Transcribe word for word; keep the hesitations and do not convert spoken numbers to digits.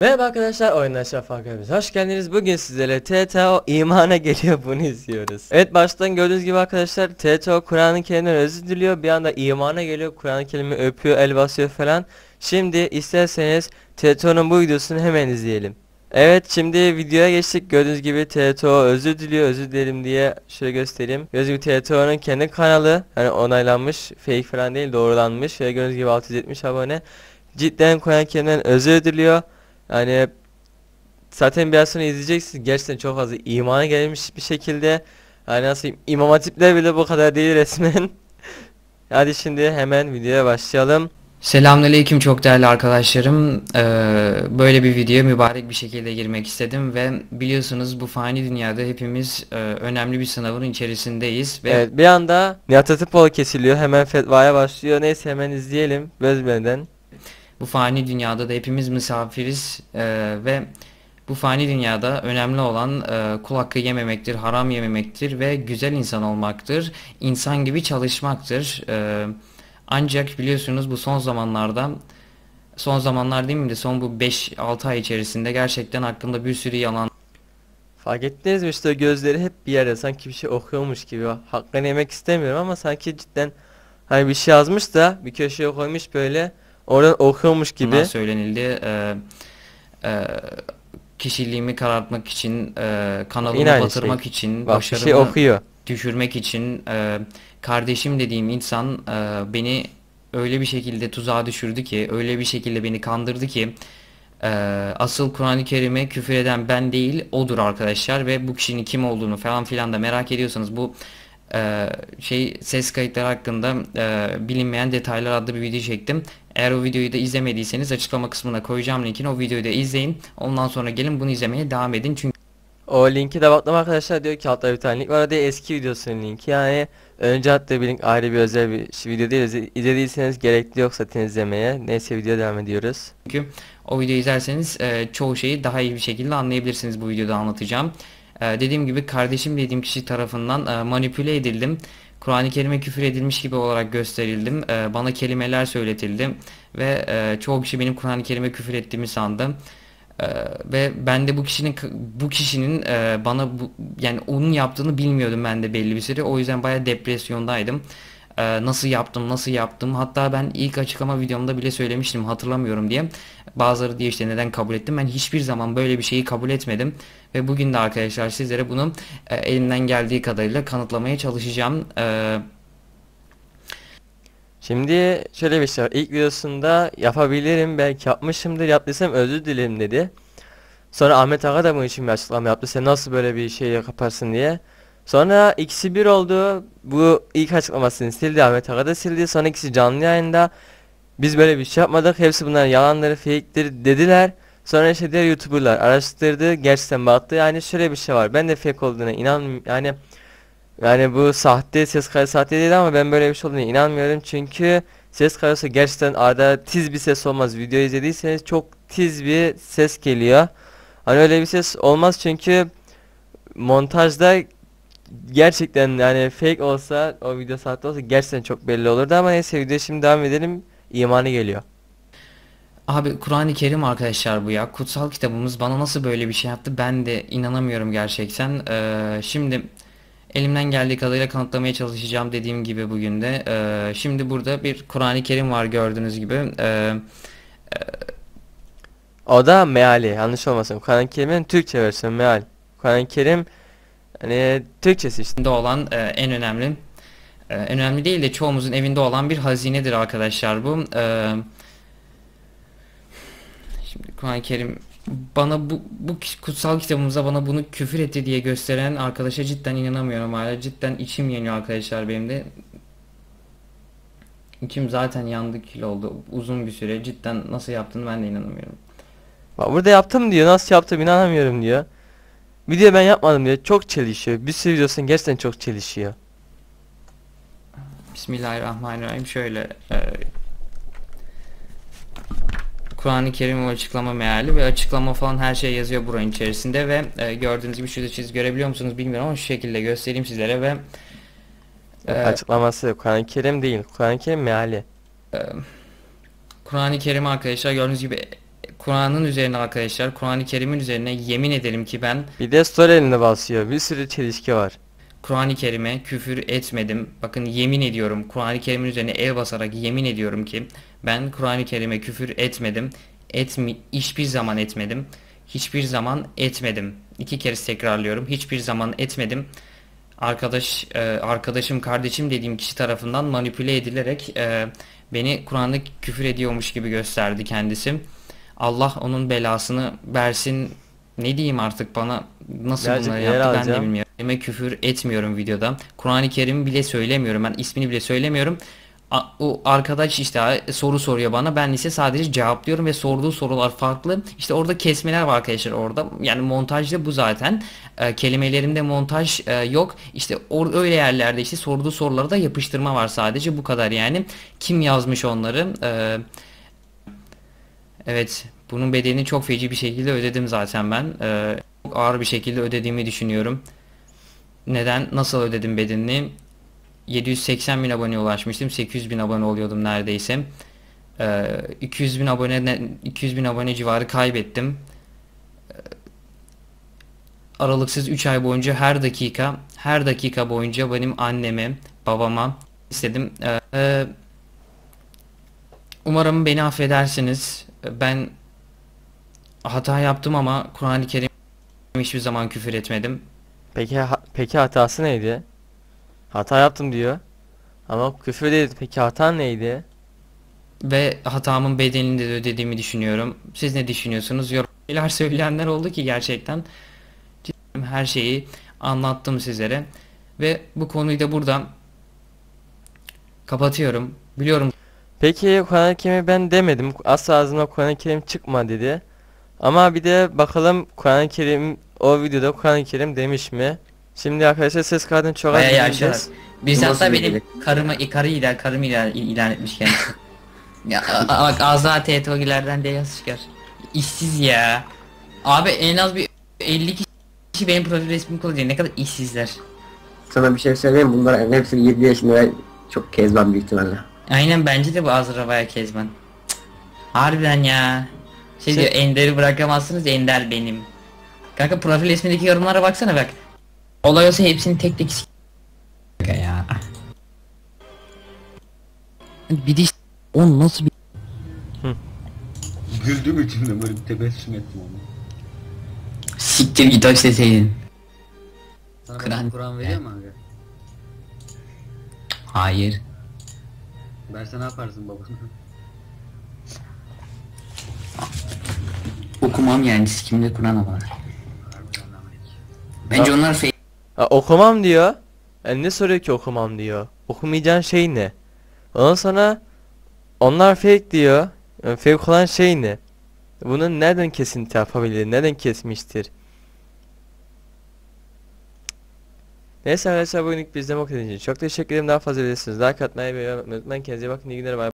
Merhaba arkadaşlar, oyunlar şafaklarımız hoş geldiniz. Bugün sizlere T T O imana geliyor, bunu izliyoruz. Evet, baştan gördüğünüz gibi arkadaşlar T T O Kur'an-ı Kerim'den özür diliyor, bir anda imana geliyor, Kur'an-ı Kerim'i öpüyor, el basıyor falan. Şimdi isterseniz T T O'nun bu videosunu hemen izleyelim. Evet, şimdi videoya geçtik. Gördüğünüz gibi T T O özür diliyor, özür dilerim diye şöyle göstereyim. Gördüğünüz gibi T T O'nun kendi kanalı, hani onaylanmış, fake falan değil, doğrulanmış. Şöyle gördüğünüz gibi altı yüz yetmiş abone. Cidden Kur'an-ı Kerim'den özür diliyor. Yani zaten biraz sonra izleyeceksiniz, gerçekten çok fazla imana gelmiş bir şekilde. Yani nasıl imam hatipler bile bu kadar değil resmen. Hadi şimdi hemen videoya başlayalım. Selamünaleyküm çok değerli arkadaşlarım. Ee, böyle bir videoya mübarek bir şekilde girmek istedim ve biliyorsunuz bu fani dünyada hepimiz e, önemli bir sınavın içerisindeyiz. Ve evet, bir anda Nihat Hatipoğlu kesiliyor, hemen fetvaya başlıyor. Neyse, hemen izleyelim Bözben'den. Bu fani dünyada da hepimiz misafiriz ee, ve bu fani dünyada önemli olan e, kul hakkı yememektir, haram yememektir ve güzel insan olmaktır. İnsan gibi çalışmaktır. Ee, ancak biliyorsunuz bu son zamanlarda, son zamanlar değil mi de son bu beş altı ay içerisinde gerçekten hakkında bir sürü yalan. Fark ettiniz mi, işte gözleri hep bir yerde, sanki bir şey okuyormuş gibi. Hakkını yemek istemiyorum ama sanki cidden hani bir şey yazmış da bir köşeye koymuş böyle. Oradan okuyormuş gibi. Bunlar söylenildi. Ee, e, kişiliğimi karartmak için, e, kanalımı İnan batırmak şey. için, Bak, başarımı şey okuyor. düşürmek için e, kardeşim dediğim insan e, beni öyle bir şekilde tuzağa düşürdü ki, öyle bir şekilde beni kandırdı ki e, asıl Kur'an-ı Kerim'e küfür eden ben değil, odur arkadaşlar. Ve bu kişinin kim olduğunu falan filan da merak ediyorsanız bu Ee, şey ses kayıtları hakkında e, bilinmeyen detaylar adlı bir video çektim. Eğer o videoyu da izlemediyseniz açıklama kısmına koyacağım linkini, o videoyu da izleyin. Ondan sonra gelin bunu izlemeye devam edin çünkü o linki de baktım arkadaşlar, diyor ki altta bir tane link var, diye eski videosunun linki. Yani önce hatta bir link, ayrı bir özel bir video değil, izlediyseniz gerekli yoksa izlemeye. Neyse, videoya devam ediyoruz. Çünkü o videoyu izlerseniz e, çoğu şeyi daha iyi bir şekilde anlayabilirsiniz, bu videoda anlatacağım. Ee, dediğim gibi kardeşim dediğim kişi tarafından e, manipüle edildim. Kur'an-ı Kerim'e küfür edilmiş gibi olarak gösterildim. E, bana kelimeler söyletildi. Ve e, çoğu kişi benim Kur'an-ı Kerim'e küfür ettiğimi sandı. E, ve ben de bu kişinin bu kişinin e, bana bu, yani onun yaptığını bilmiyordum ben de belli bir süre. O yüzden bayağı depresyondaydım. E, nasıl yaptım, nasıl yaptım. Hatta ben ilk açıklama videomda bile söylemiştim, hatırlamıyorum diye. Bazıları diye işte neden kabul ettim. Ben hiçbir zaman böyle bir şeyi kabul etmedim. Ve bugün de arkadaşlar sizlere bunu e, elimden geldiği kadarıyla kanıtlamaya çalışacağım. E... Şimdi şöyle bir şey var. İlk videosunda yapabilirim, belki yapmışımdır, yaptıysam özür dilerim dedi. Sonra Ahmet Ağa da bunun için bir açıklama yaptı. Sen nasıl böyle bir şeyi yaparsın diye. Sonra ikisi bir oldu. Bu ilk açıklamasını sildi, Ahmet Ağa da sildi. Sonra ikisi canlı yayında biz böyle bir şey yapmadık, hepsi bunların yalanları, fake'leri dediler. Sonra işte diğer youtuberlar araştırdı, gerçekten baktı. Yani şöyle bir şey var, ben de fake olduğuna inanmıyorum. Yani yani bu sahte, ses kaydı sahte değil ama ben böyle bir şey olduğuna inanmıyorum. Çünkü ses kaydı gerçekten arada tiz bir ses olmaz. Video izlediyseniz çok tiz bir ses geliyor. Hani öyle bir ses olmaz çünkü montajda gerçekten yani fake olsa, o video sahte olsa gerçekten çok belli olurdu. Ama neyse, videoya şimdi devam edelim. İmanı geliyor. Abi Kur'an-ı Kerim arkadaşlar bu ya. Kutsal kitabımız bana nasıl böyle bir şey yaptı, ben de inanamıyorum gerçekten. Ee, şimdi elimden geldiği kadarıyla kanıtlamaya çalışacağım dediğim gibi bugün de. Ee, şimdi burada bir Kur'an-ı Kerim var gördüğünüz gibi. Ee, e... O da meali, yanlış olmasın. Kur'an-ı Kerim'in Türkçe versiyonu meal. Kur'an-ı Kerim hani Türkçesi işte. Olan e, en önemli, e, önemli değil de çoğumuzun evinde olan bir hazinedir arkadaşlar bu. E, Kur'an-ı Kerim bana bu, bu kutsal kitabımıza bana bunu küfür etti diye gösteren arkadaşa cidden inanamıyorum hala. Cidden içim yanıyor arkadaşlar benim de. İçim zaten yandı, kil oldu uzun bir süre. Cidden nasıl yaptığını ben de inanamıyorum. Bak, burada yaptım diyor, nasıl yaptım inanamıyorum diyor. Bir de ben yapmadım diyor, çok çelişiyor. Bir sürü videosun gerçekten çok çelişiyor. Bismillahirrahmanirrahim şöyle. E Kur'an-ı Kerim açıklama meali ve açıklama falan her şey yazıyor buranın içerisinde ve e, gördüğünüz gibi şurada siz görebiliyor musunuz bilmiyorum ama şu şekilde göstereyim sizlere ve e, açıklaması Kur'an-ı Kerim değil, Kur'an-ı Kerim meali. E, Kur'an-ı Kerim arkadaşlar gördüğünüz gibi Kur'an'ın üzerine arkadaşlar, Kur'an-ı Kerim'in üzerine yemin edelim ki ben... Bir de sol eline basıyor, bir sürü çelişki var. Kur'an-ı Kerim'e küfür etmedim. Bakın yemin ediyorum, Kur'an-ı Kerim'in üzerine el basarak yemin ediyorum ki ben Kur'an-ı Kerim'e küfür etmedim. Etmi, hiçbir zaman etmedim. Hiçbir zaman etmedim. İki kere tekrarlıyorum. Hiçbir zaman etmedim. Arkadaş, arkadaşım, kardeşim dediğim kişi tarafından manipüle edilerek beni Kur'an'da küfür ediyormuş gibi gösterdi kendisi. Allah onun belasını versin. Ne diyeyim artık, bana nasıl birazcık bunları yaptı ben alacağım de bilmiyorum. Kelime küfür etmiyorum videoda. Kur'an-ı Kerim bile söylemiyorum. Ben ismini bile söylemiyorum. A o arkadaş işte soru soruyor bana. Ben ise sadece cevaplıyorum ve sorduğu sorular farklı. İşte orada kesmeler var arkadaşlar orada. Yani montajda bu zaten. E, kelimelerimde montaj e, yok. İşte öyle yerlerde işte sorduğu sorulara da yapıştırma var sadece. Bu kadar yani. Kim yazmış onları? E, evet. Bunun bedelini çok feci bir şekilde ödedim zaten ben. Ee, çok ağır bir şekilde ödediğimi düşünüyorum. Neden? Nasıl ödedim bedelini? yedi yüz seksen bin aboneye ulaşmıştım. sekiz yüz bin abone oluyordum neredeyse. Ee, iki yüz bin abone iki yüz bin abone civarı kaybettim. Aralıksız üç ay boyunca her dakika, her dakika boyunca benim anneme, babama istedim. Ee, umarım beni affedersiniz. Ben hata yaptım ama Kur'an-ı Kerim hiçbir zaman küfür etmedim. Peki ha, peki hatası neydi? Hata yaptım diyor. Ama küfür dedi. Peki hata neydi? Ve hatamın bedelini de ödediğimi düşünüyorum. Siz ne düşünüyorsunuz? Yorumlar söyleyenler oldu ki gerçekten her şeyi anlattım sizlere. Ve bu konuyu da burada kapatıyorum. Biliyorum. Peki Kur'an-ı Kerim'e ben demedim. Asla ağzımda Kur'an-ı Kerim çıkma dedi. Ama bir de bakalım Kur'an-ı Kerim o videoda Kur'an-ı Kerim demiş mi? Şimdi arkadaşlar ses kaydını çok az dinleyeceğiz. Biz hatta benim karımı ikarı ilan, karımı ilan, ilan etmiş kendisi. Ya bak ağzına T T O'gilerden de yaz çıkar. İşsiz ya. Abi en az bir elli kişi benim profil resmimi kullanıyor. Ne kadar işsizler. Sana bir şey söyleyeyim, bunların hepsini yedi yaşında çok kezban bir ihtimalle. Aynen bence de bu Azrava'ya Kezban. Cık. Harbiden ya. Şey, şey diyor, Ender'i bırakamazsınız, Ender benim. Kanka profil ismindeki yorumlara baksana bak. Olay olsa hepsini tek tek ya. Bir de on nasıl bir... Hı. Güldüm içimde, böyle tebessüm ettim onu. Siktir git hoş deseydin. Sana Kur'an Kur veriyor mu abi? Hayır. Verse ne yaparsın babasını? Okumam yani, sikimde Kur'an'a var. Bence onlar fake. Okumam diyor. Yani ne soruyor ki okumam diyor. Okumayacağın şey ne? Ondan sonra onlar fake diyor. Yani fake olan şey ne? Bunun nereden kesinti yapabilir? Nereden kesmiştir? Neyse arkadaşlar, bugünlük bizden o kadar. Çok teşekkür ederim. Daha fazla bilirsiniz. Like atmayı ve yorum atmayı unutmayın. Kendinize iyi bakın. İyi günler. Bye.